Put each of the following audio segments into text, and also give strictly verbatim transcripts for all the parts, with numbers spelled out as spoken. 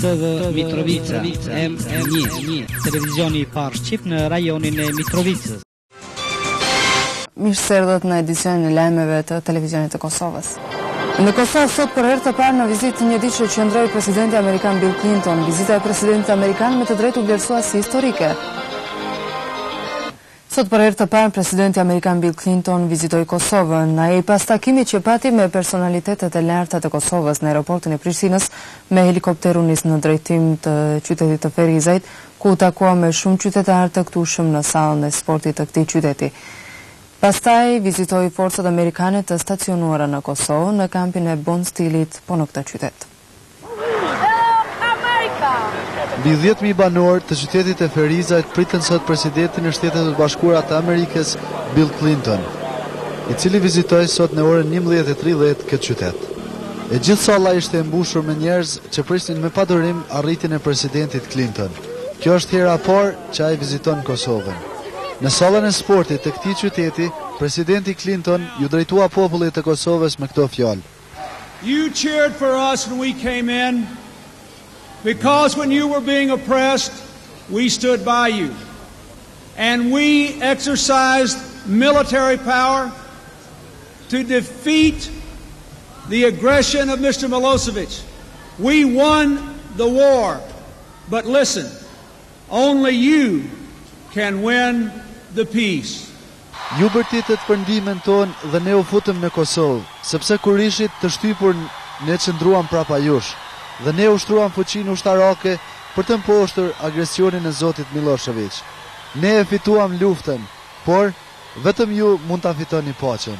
T V Mitrovica, M N I, televizioni Par Shqip në rajonin e Mitrovicës. Mirë se erdhët në edicionin e lajmeve të televizionit të Kosovës. Në Kosovë sot për herë të parë në vizitë një ditë që qëndroi presidenti amerikan Bill Clinton, vizita e presidentit amerikan me të drejtë u vlerësua si historike. Sot për herë të parë, presidenti amerikan Bill Clinton vizitoi Kosovën, ai pas takimit që pati me personalitetet e larta të Kosovës në aeroportin e Prishtinës, me helikopter u nis në drejtim të qytetit të Ferizajt, ku u takua me shumë qytetarë të këtushëm në sallën e sportit të këtij qyteti. Pastaj vizitoi forcat amerikane të stacionuara në Kosovë, në kampin e Bondsteelit, po në këtë qytet. Mbi dhjetë mijë banor të qytetit e Ferizajt pritën sot presidentin e Shtetit të Bashkuara të Amerikës Bill Clinton, i cili vizitoi sot në orën njëmbëdhjetë e tridhjetë këtë qytet. E gjithë salla ishte e mbushur me njerëz që prisnin me padurim arritjen e presidentit Clinton. Kjo është hera e parë që ai viziton Kosovën. Në sallën e sportit të këtij qyteti, presidenti Clinton ju drejtua popullit të Kosovës me këto fjalë. You cheered for us when we came in. Because when you were being oppressed, we stood by you. And we exercised military power to defeat the aggression of Mister Milošević. We won the war. But listen, only you can win the peace. Ju bërtitet për ndihmën tonë dhe ne u futëm në Kosovë, sepse kur ishit të shtypur ne qëndruam prapa jush. Dhe ne ushtruam fuqinë ushtarake për të mposhtër agresionin e Zotit Milošević. Ne e fituam luftën, por vetëm ju mund ta fitoni paqen.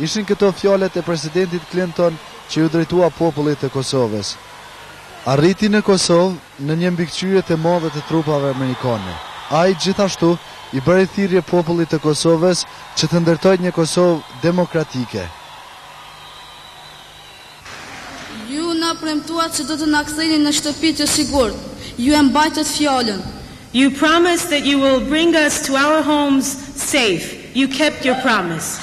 Ishin këto fjalët e presidentit Clinton që ju drejtua popullit të Kosovës. Arriti në Kosovë në një mbikëqyrje të madhe të trupave amerikane. Ai gjithashtu i bëri thirrje popullit të Kosovës që të ndërtojë një Kosovë demokratike. You promised that you will bring us to our homes safe. You kept your promise.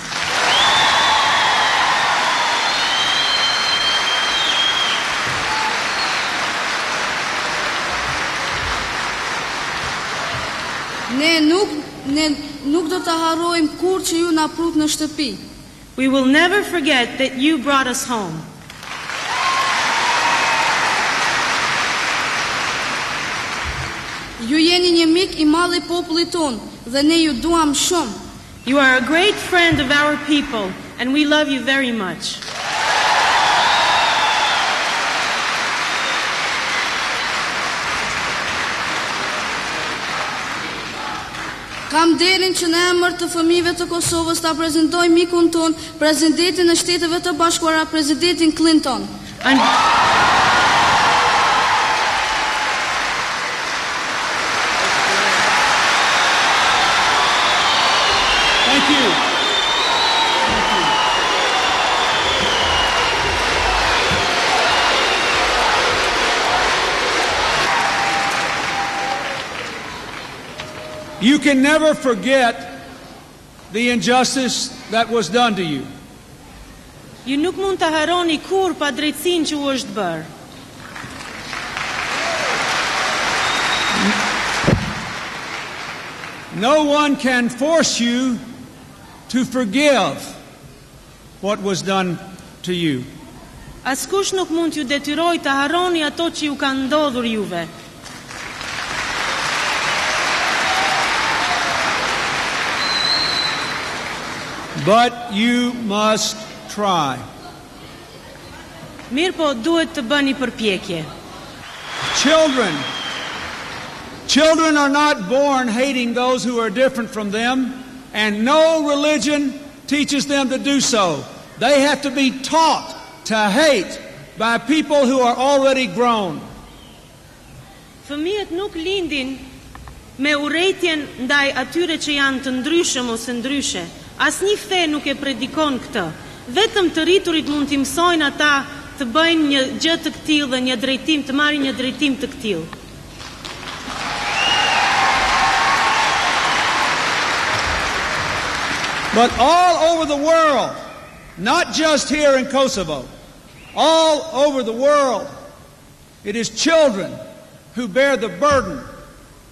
We will never forget that you brought us home. You are a great friend of our people, and we love you very much. Kam derin që në emër të fëmijëve të Kosovës ta prezantoj mikun ton, presidentin e Shteteve të Bashkuara, presidentin Clinton. You can never forget the injustice that was done to you. Ju nuk mund ta harroni kurrë padrejtësinë që u është bërë. No one can force you to forgive what was done to you. Askush nuk mund t'ju detyrojë ta harroni ato që ju ka ndodhur juve. But you must try. Mirë po, duhet të bëni përpjekje. Children, children are not born hating those who are different from them, and no religion teaches them to do so. They have to be taught to hate by people who are already grown. Fëmijët nuk lindin me urrëtitjen ndaj atyre që janë të ndryshëm ose ndryshe. Asnjë fe nuk e predikon këtë. Vetëm të rriturit mund t'i mësojnë ata të bëjnë një gjë të këtillë dhe një drejtim, të marrin një drejtim të këtillë. But all over the world, not just here in Kosovo, all over the world, It is children who bear the burden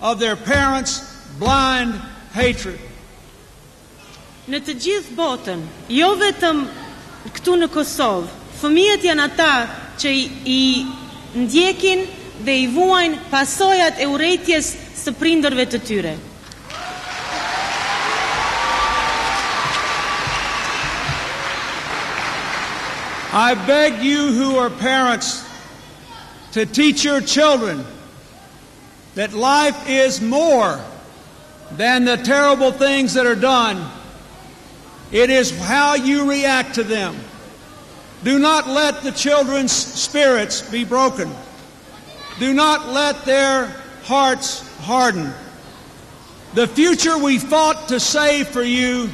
of their parents' blind hatred. Në të gjithë botën, jo vetëm këtu në Kosovë, fëmijët janë ata që i, I ndjekin dhe I vuajnë pasojat e urrëties së prindërve të tyre. I beg you who are parents to teach your children that life is more than the terrible things that are done. It is how you react to them. Do not let the children's spirits be broken. Do not let their hearts harden. The future we fought to save for you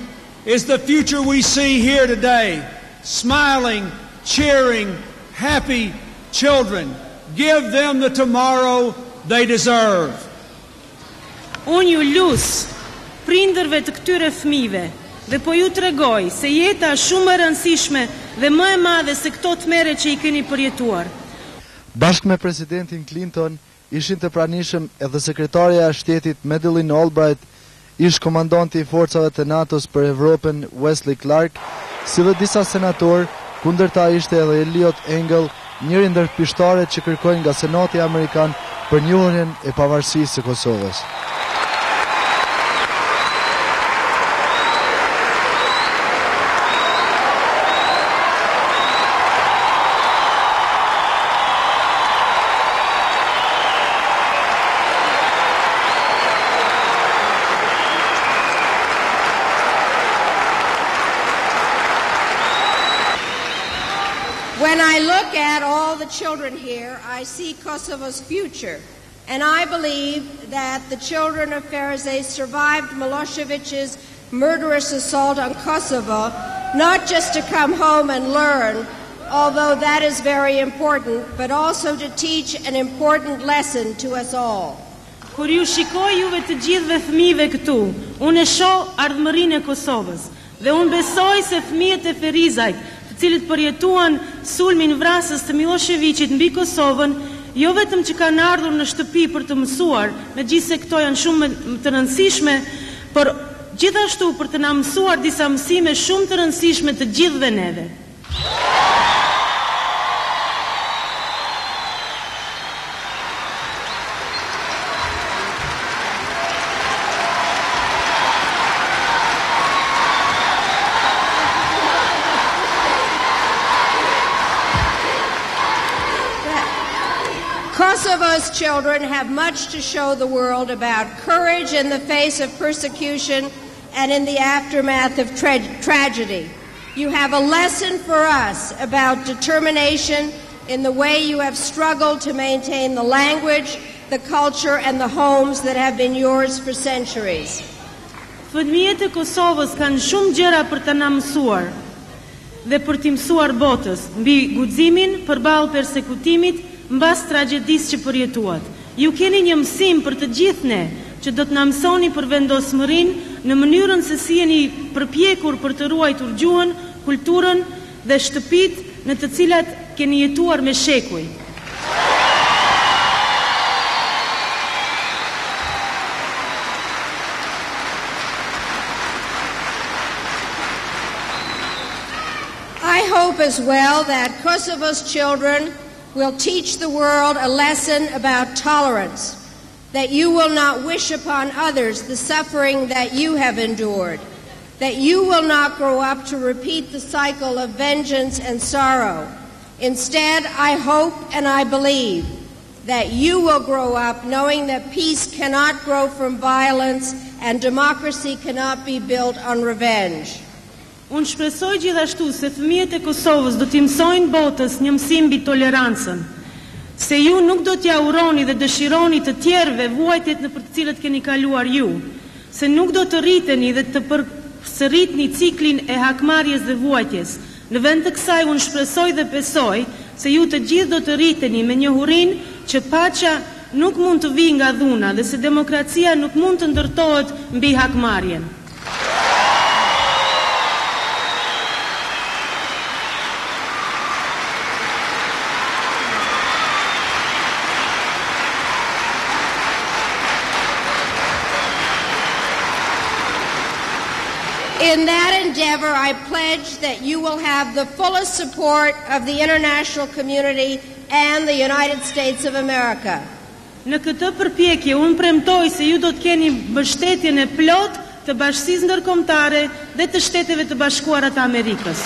is the future we see here today. Smiling, cheering, happy children. Give them the tomorrow they deserve. Unë ju lus prindërve të këtyre fëmijëve dhe po ju tregoj se jeta është shumë e rëndësishme dhe më e madhe se këto tmerre që I keni përjetuar. Bashkë me presidentin Clinton ishin të pranishëm edhe sekretaria e shtetit Madeleine Albright, ish komandanti I forcave të NATO-s për Evropën Wesley Clark, si dhe disa senator, kundërta ishte edhe Elliot Engel, njëri ndër pishtarët që kërkojnë nga Senati Amerikan për njohurjen e pavarësisë së Kosovës. When I look at all the children here, I see Kosovo's future, and I believe that the children of Ferizaj survived Milošević's murderous assault on Kosovo, not just to come home and learn, although that is very important, but also to teach an important lesson to us all. Kur ju shikoj juve të gjithëve fëmijëve këtu, unë shoh ardhmërinë e Kosovës, dhe unë besoj se fëmijët e Ferizajt cilët përjetuan sulmin vrasës të Miloševićit mbi Kosovën, jo vetëm që kanë ardhur në shtëpi për të mësuar, megjithse këto janë shumë të rëndësishme, por gjithashtu për të na mësuar disa mësime shumë të rëndësishme të gjithëve neve. Kosovo's children have much to show the world about courage in the face of persecution and in the aftermath of tra- tragedy. You have a lesson for us about determination in the way you have struggled to maintain the language, the culture, and the homes that have been yours for centuries. Fëmijët e Kosovës kanë shumë gjëra për të na mësuar dhe për të mësuar botës mbi guximin përballë përsekutimit. Mbas tragjedisë që përjetuat, ju keni një mësim për të gjithë ne, që do të na mësoni për vendosmërinë në mënyrën se si jeni përpjekur për të ruajtur gjuhën, kulturën dhe shtëpitë në të cilat keni jetuar me shekuj. I hope as well that Kosovo's children will teach the world a lesson about tolerance, that you will not wish upon others the suffering that you have endured, that you will not grow up to repeat the cycle of vengeance and sorrow. Instead, I hope and I believe that you will grow up knowing that peace cannot grow from violence and democracy cannot be built on revenge. Unë shpresoj gjithashtu se fëmijët e Kosovës do t'i mësojnë botës një mësim mbi tolerancën, se ju nuk do t'ja uroni dhe dëshironi të tjerëve vuajtjet nëpër të cilët keni kaluar ju, se nuk do të rriteni dhe të përsëritni ciklin e hakmarrjes dhe vuajtjes. Në vend të kësaj unë shpresoj dhe besoj se ju të gjithë do të rriteni me njohurinë që paqja nuk mund të vijë nga dhuna dhe se demokracia nuk mund të ndërtohet mbi hakmarrjen. in that endeavor, I pledge that you will have the fullest support of the international community and the United States of America. Në këtë përpjekje, unë premtoj se ju do të keni mbështetjen e plot të bashkisë ndërkombëtare dhe të Shteteve të Bashkuara të Amerikës.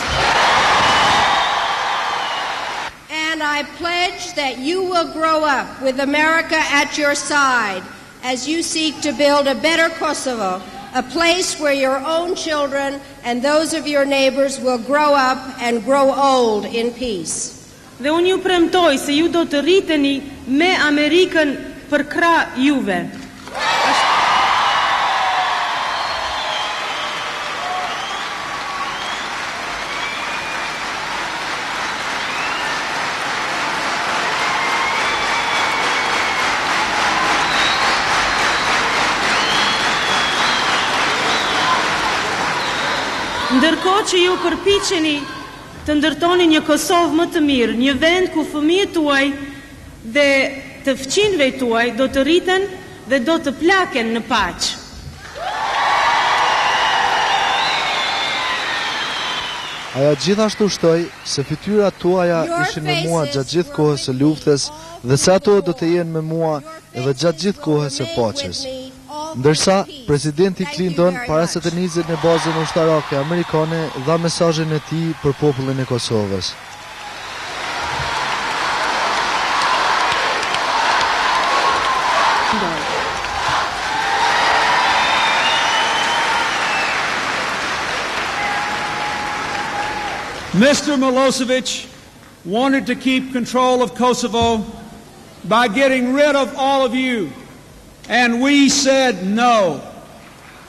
And I pledge that you will grow up with America at your side as you seek to build a better Kosovo, a place where your own children and those of your neighbors will grow up and grow old in peace. Dhe unë ju premtoj se ju do të rriteni me Amerikën për krah juve. Ndërkohë që ju përpiqeni të ndërtoni një Kosovë më të mirë, një vend ku fëmijët tuaj dhe të fëmijët tuaj do të rriten dhe do të plaken në paqë. Ajo gjithashtu shtoi se fytyrat tuaja ishin me mua gjatë gjithë kohës së luftës dhe se ato do të jenë me mua edhe gjatë gjithë kohës së paqes. Ndërsa, presidenti Clinton para se të nizet në bazën ushtarake Amerikane dha mesazhin e tij për popullin e Kosovës. Mister Milošević wanted to keep control of Kosovo by getting rid of all of you. And we said no.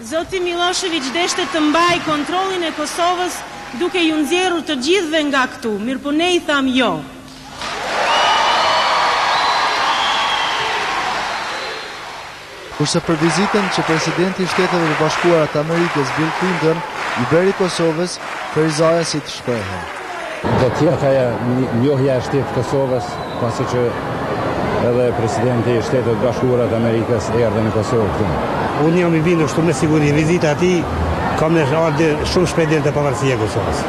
Zoti Milošević deshte të mbaj kontrollin e Kosovës duke ju nxjerrur të gjithëve nga këtu, mirëpo ne I tham jo. Kurse për vizitën që presidenti I Shteteve të Bashkuara të Amerikës Bill Clinton I bëri Kosovës, Ferizaj si të shprehej. Dhe tjetra njohja e shtetit të Kosovës, pasi që edhe presidenti I Shtetit Bashkuara të Amerikës erdhi në Kosovë. Unë jam I bindur shumë me siguri vizita atij kam nevojë shumë shpejt të pavarësia e Kosovës.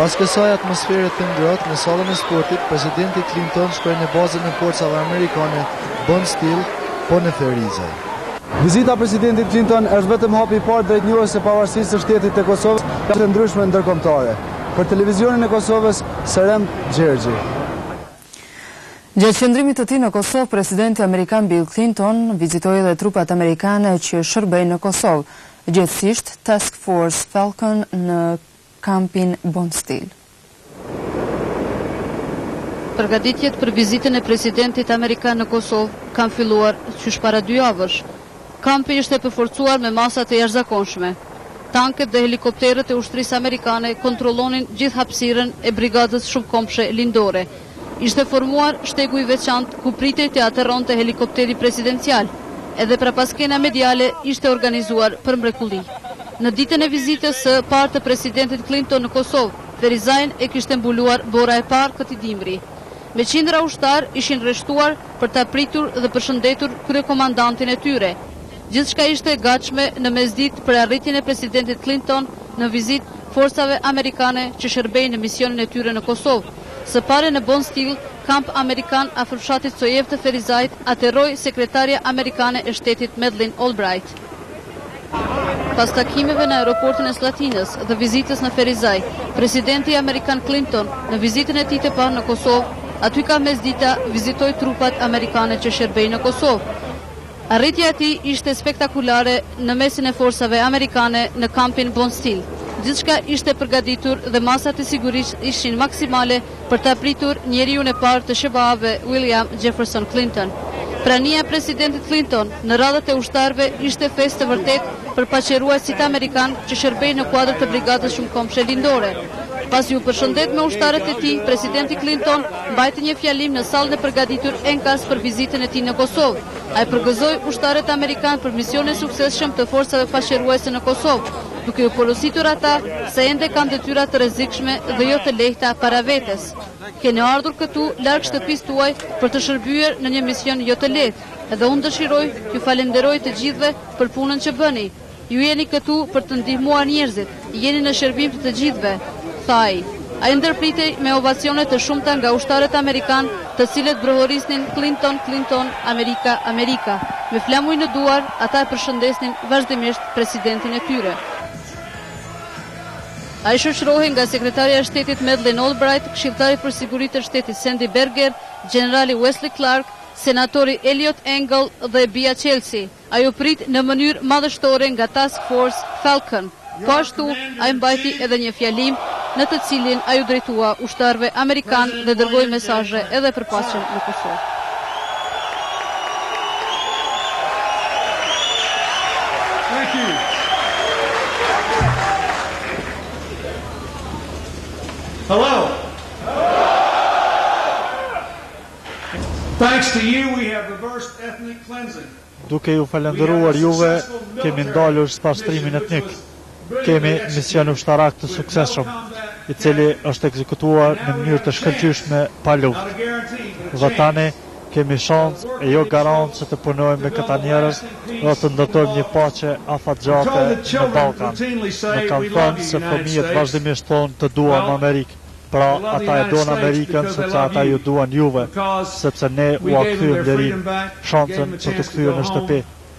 Pas kësaj atmosfere të ngrohtë në sallën e sportit, presidenti Clinton shkoi në bazën e forcave amerikane Bondsteel, po në Ferizaj. Vizita e presidentit Clinton është vetëm hapi I parë drejt njohjes së pavarësisë së Shtetit të Kosovës nga të ndryshme ndërkombëtare. Për televizionin e Kosovës, Sandy Berger. Gjatë qëndrimit të tij në Kosovë, presidenti amerikan Bill Clinton vizitoi edhe trupat amerikane që shërbejnë në Kosovë, gjithsesi Task Force Falcon në kampin Bondsteel. Përgatitjet për vizitën e presidentit amerikan në Kosovë kanë filluar qysh para dy javësh. Kampi ishte përforcuar me masat e jashtëzakonshme. Tanket dhe helikopterët e ushtrisë amerikane kontrollonin gjithë hapësirën e brigadës shumëkombshme lindore. Ishte formuar shtegu I veçantë ku pritej të aterronte helikopteri presidencial, edhe prapaskena mediale ishte organizuar për mrekulli. Në ditën e vizitës së parë të presidentit Clinton në Kosovë, Ferizajin e kishte mbuluar bora e parë këtij dimri. Me qindra ushtar ishin rreshtuar për ta pritur dhe përshëndetur kryekomandantin e tyre. Gjithçka ishte e gatshme në mesditë për arritjen e presidentit Clinton në vizitë forcave amerikane që shërbejnë në misionin e tyre në Kosovë. Së pare në Bondsteel, kamp Amerikan afër fshatit Sojev të Ferizajit aterroi sekretarja Amerikane e shtetit Madeleine Albright. Pas takimeve në aeroportin e Slatinës dhe vizitës në Ferizaj, presidenti Amerikan Clinton në vizitën e tij të parë në Kosovë, aty ka mesdita vizitoi trupat Amerikane që shërbejnë në Kosovë. Arritja e tij ishte spektakulare në mesin e forcave Amerikane në kampin Bondsteel. Gjithçka ishte përgatitur dhe masat e sigurisë ishin maksimale për ta pritur njeriu e parë të S B A-ve William Jefferson Clinton. Prania e presidentit Clinton në radhët e ushtarëve ishte festë të vërtetë për paqëruesit amerikanë që shërbejnë në kuadër të brigadës shumëkombshme lindore. Pasi u përshëndet me ushtarët e tij, presidenti Clinton mbajti një fjalim në sallën e përgatitur enkas për vizitën e tij në Kosovë. Ai përgëzoi ushtarët amerikanë për misionin e suksesshëm të forcave paqëruese në Kosovë, duke u porositur ata se ende kanë detyra të rrezikshme dhe jo të lehta para vetes. Keni ardhur këtu larg shtëpisë tuaj për të shërbyer në një mision jo të lehtë, edhe unë dëshiroj t'ju falenderoj të gjithëve për punën që bëni. Ju jeni këtu për të ndihmuar njerëzit, jeni në shërbim të të gjithëve, tha ai. Ai ndërpritej me ovacione të shumta nga ushtarët amerikan, të cilët brohorisnin Clinton, Clinton, Amerika, Amerika. Me flamuj në duar, ata e përshëndesnin vazhdimisht presidentin e tyre. Ai shoqërohej nga sekretaria e shtetit Madeleine Albright, këshilltari për siguritë e shtetit Sandy Berger, generali Wesley Clark, senatori Elliot Engel dhe Bea Celsi. Ai u prit në mënyrë madhështore nga Task Force Falcon. Po ashtu, ai mbajti edhe një fjalim në të cilin ai u drejtua ushtarëve amerikan dhe dërgoi mesazhe edhe përpasshëm në Kosovë. Thank you. Hello. Thanks to you we have reversed ethnic cleansing. Duke ju falenderuar juve kemi ndalur spastrimin etnik. Kemi mision ushtarak të suksesshëm, I cili është ekzekutuar në mënyrë të shkëlqyeshme pa luftë. Dhe tani kemi shans e jo garancë të punojmë me këta njerëz dhe të ndërtojmë një paqe afatgjate në Ballkan. Ne kam thënë se fëmijët vazhdimisht thonë të duam Amerikë. Pra, ata e donë Amerikën, sepse ata ju duan juve, sepse ne u akthyrëm derin, shancën që të kthyrëm në shtëpi,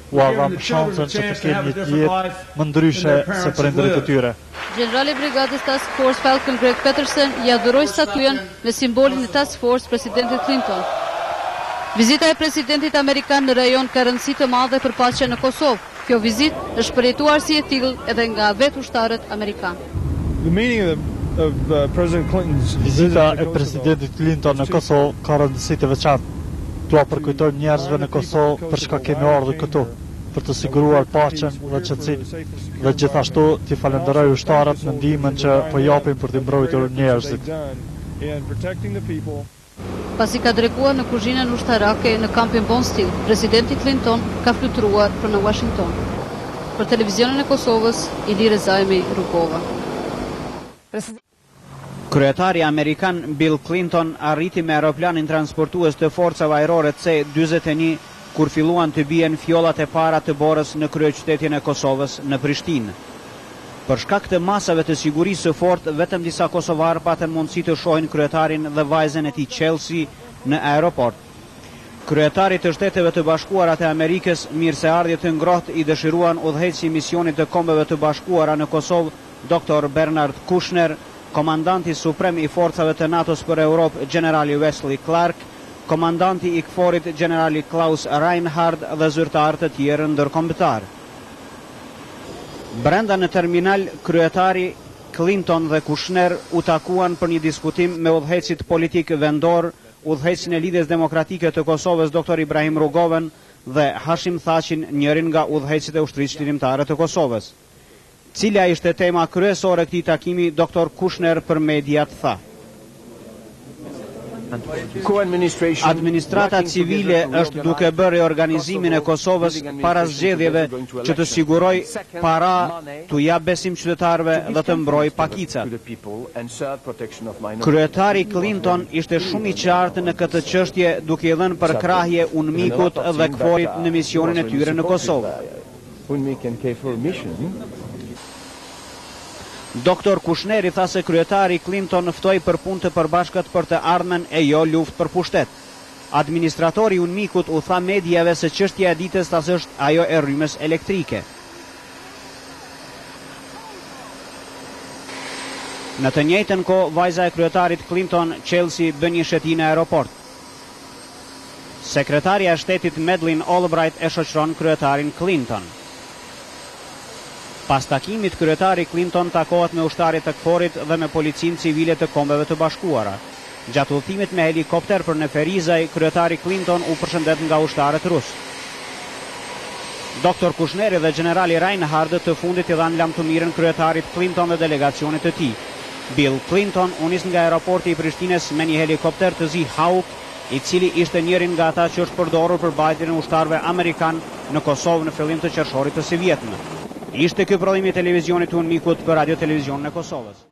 u avam shancën që të kemë një jetë më ndryshe se prindërit e tyre. Generali Brigadës Task Force Falcon Greg Peterson ja dhuroi statuen me simbolin e Task Force presidentit Clinton. Vizita e presidentit Amerikan në rajon ka rëndësi të madhe për paqen në Kosovë. Kjo vizitë është përjetuar si e tillë edhe nga vetë ushtarët amerikanë. The meaning of the Vizita e presidentit Clinton në Kosovo ka rëndësi të veçantë. Dua përkujtojmë njerëzve në Kosovo për çka kemi ardhur këtu, për të siguruar paqen dhe qetësinë, dhe gjithashtu t'i falenderoj ushtarët në ndihmën që po japin për të mbrojtur njerëzit. Pasi ka dreguar në kuzhinën ushtarake në kampin Bondsteel, presidenti Clinton ka fluturuar për në Washington. Për televizionin e Kosovës, Ibrahim Rugova. Kryetari Amerikan Bill Clinton arriti me aeroplanin transportues të forcave ajrore C njëzet e një kur filluan të bien fjolat e para të borës në kryeqytetin e Kosovës në Prishtinë. Për shkak të masave të sigurisë së fortë, vetëm disa kosovarë patën mundësi të shohin kryetarin dhe vajzën e tij Chelsea në aeroport. Kryetari të Shteteve të Bashkuara të Amerikës, mirëseardhje të ngrohtë I dëshiruan udhëheqësi I misionit të Kombeve të Bashkuara në Kosovë, doktor Bernard Kouchner, komandanti suprem I forcave të NATO-s për Europë, generali Wesley Clark, komandanti I K F O R-it, generali Klaus Reinhard dhe zyrtarë të tjerë ndërkombëtar. Brenda në terminal, kryetari Clinton dhe Kouchner u takuan për një diskutim me udhëheqësit politik vendor, udhëheqësin e Lidhjes Demokratike të Kosovës doktor Ibrahim Rugoven dhe Hashim Thaqin, njërin nga udhëheqësit e ushtrisë lirëtare të Kosovës. Cila ishte tema kryesore këtij takimi, doktor Kouchner për mediat tha. Administrata civile është duke bërë organizimin e Kosovës para zgjedhjeve që të siguroj para, t'u jap besim qytetarëve dhe të mbrojë pakicat. Kryetari Clinton ishte shumë I qartë në këtë çështje duke I dhënë përkrahje UNMIK-ut dhe K F O R-it në misionin e tyre në Kosovë. Doktor Kushneri tha se kryetari Clinton ftoi për punë të përbashkët për të ardhmen e jo luftë për pushtet. Administratori I UNMIK-ut u tha mediave se çështja e ditës tas është ajo e rrymës elektrike. Në të njëjtën kohë, vajza e kryetarit Clinton, Chelsea, bën një shëtitje në aeroport. Sekretaria e Shtetit Madeleine Albright e shoqëron kryetarin Clinton. Pas takimit, kryetari Clinton takohet me ushtarit të K F O R-it dhe me policinë civile të Kombeve të Bashkuara. Gjatë udhëtimit me helikopter për në Ferizaj, kryetari Clinton u përshëndet nga ushtarët rusë. Doktor Kushneri dhe generali Reinhard të fundit I dhanë lamtumirën kryetarit Clinton dhe delegacionit të tij. Bill Clinton u nis nga aeroporti I Prishtines me një helikopter të zi Hawk, I cili ishte njërin nga ata që është përdorur për mbajtjen e ushtarëve amerikan në Kosovë në fillim të qershorit të së vjetme. Ishte ky prodhimi I televizionit të UNMIK-ut për Radio Televizionin e Kosovës.